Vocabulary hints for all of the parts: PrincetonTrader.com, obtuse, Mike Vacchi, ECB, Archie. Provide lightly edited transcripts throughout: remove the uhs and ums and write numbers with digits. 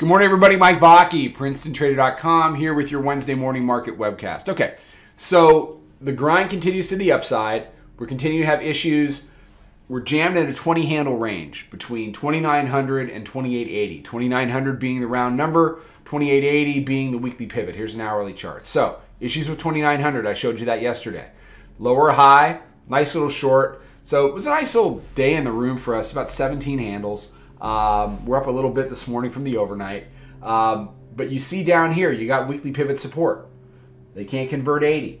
Good morning, everybody. Mike Vacchi, PrincetonTrader.com, here with your Wednesday morning market webcast. Okay, so the grind continues to the upside. We're continuing to have issues. We're jammed at a 20 handle range between 2,900 and 2,880. 2,900 being the round number, 2,880 being the weekly pivot. Here's an hourly chart. So issues with 2,900. I showed you that yesterday. Lower high, nice little short. So it was a nice little day in the room for us, about 17 handles. We're up a little bit this morning from the overnight, but you see down here, you got weekly pivot support. They can't convert 80. You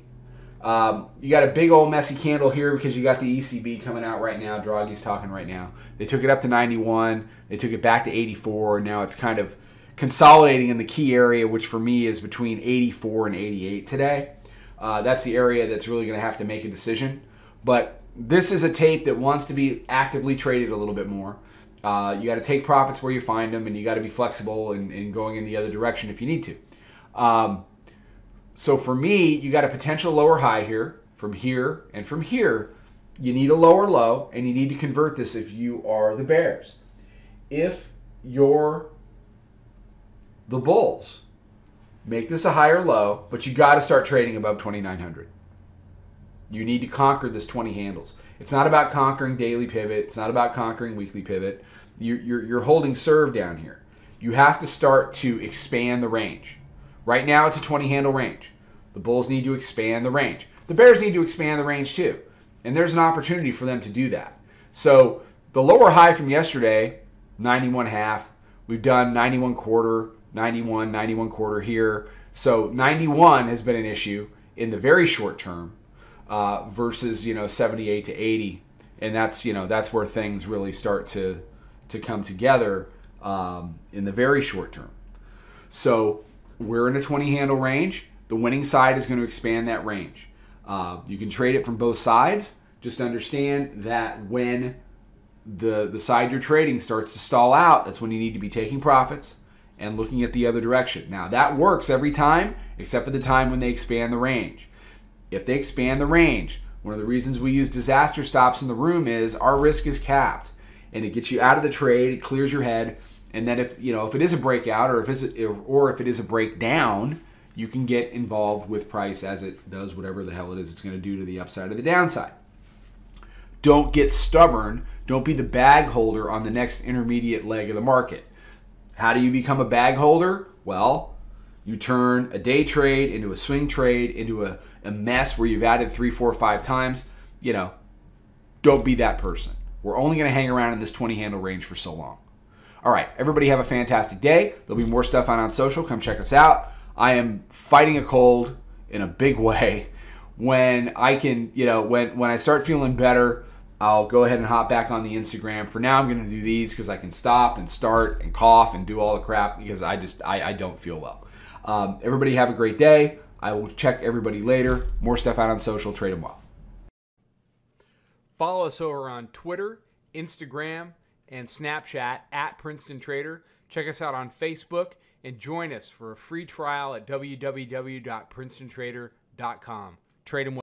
got a big old messy candle here because you got the ECB coming out right now. Draghi's talking right now. They took it up to 91. They took it back to 84. And now it's kind of consolidating in the key area, which for me is between 84 and 88 today. That's the area that's really going to have to make a decision. But this is a tape that wants to be actively traded a little bit more. You got to take profits where you find them, and you got to be flexible and going in the other direction if you need to. So for me, you got a potential lower high here, from here, and from here. You need a lower low, and you need to convert this if you are the bears. If you're the bulls, make this a higher low, but you got to start trading above 2,900. You need to conquer this 20 handles. It's not about conquering daily pivot. It's not about conquering weekly pivot. You're holding serve down here. You have to start to expand the range. Right now, it's a 20 handle range. The bulls need to expand the range. The bears need to expand the range too. And there's an opportunity for them to do that. So the lower high from yesterday, 91.5. We've done 91.25, 91, 91.25 here. So 91 has been an issue in the very short term. Versus 78 to 80, and that's that's where things really start to come together in the very short term. So we're in a 20 handle range. The winning side is going to expand that range. You can trade it from both sides. Just understand that when the side you're trading starts to stall out, that's when you need to be taking profits and looking at the other direction. Now that works every time except for the time when they expand the range. If they expand the range, one of the reasons we use disaster stops in the room is our risk is capped, and it gets you out of the trade. It clears your head, and then if if it is a breakout or if it is a breakdown, you can get involved with price as it does whatever the hell it is it's going to do to the upside or the downside. Don't get stubborn. Don't be the bag holder on the next intermediate leg of the market. How do you become a bag holder? Well, you turn a day trade into a swing trade, into a mess where you've added 3, 4, 5 times. Don't be that person. We're only going to hang around in this 20 handle range for so long. All right, everybody have a fantastic day. There'll be more stuff on social. Come check us out. I am fighting a cold in a big way. When I can, when I start feeling better, I'll go ahead and hop back on the Instagram. For now, I'm going to do these because I can stop and start and cough and do all the crap because I don't feel well. Everybody have a great day. I will check everybody later. More stuff out on social. Trade them well. Follow us over on Twitter, Instagram, and Snapchat at Princeton Trader. Check us out on Facebook and join us for a free trial at www.PrincetonTrader.com. Trade them well.